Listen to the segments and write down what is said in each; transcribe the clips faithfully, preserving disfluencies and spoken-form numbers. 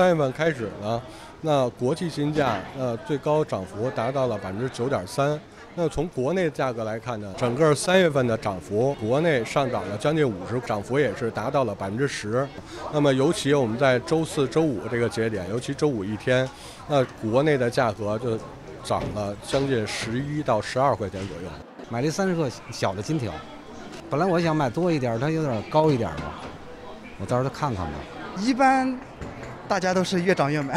三月份开始呢，那国际金价呃最高涨幅达到了百分之九点三。那从国内价格来看呢，整个三月份的涨幅，国内上涨了将近五十，涨幅也是达到了百分之十。那么尤其我们在周四周五这个节点，尤其周五一天，那国内的价格就涨了将近十一到十二块钱左右。买了三十个小的金条，本来我想买多一点，它有点高一点吧，我到时候看看吧。一般大家都是越涨越买，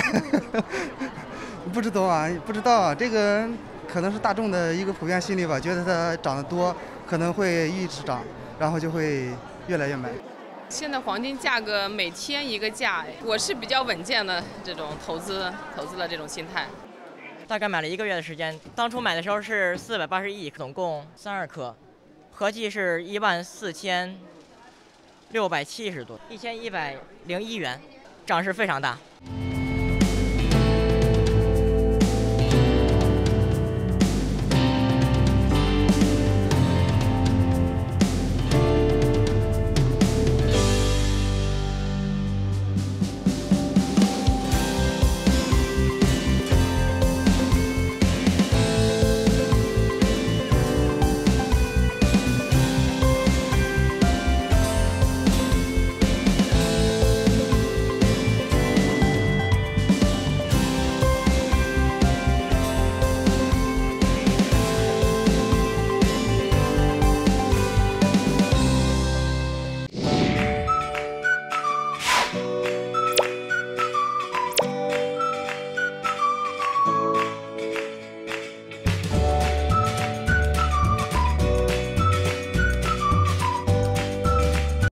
不知道啊，不知道啊，这个。 可能是大众的一个普遍心理吧，觉得它涨得多，可能会一直涨，然后就会越来越买。现在黄金价格每天一个价，我是比较稳健的这种投资投资的这种心态。大概买了一个月的时间，当初买的时候是四百八十一，总共三十颗，合计是一万四千六百七十多，一千一百零一元，涨势非常大。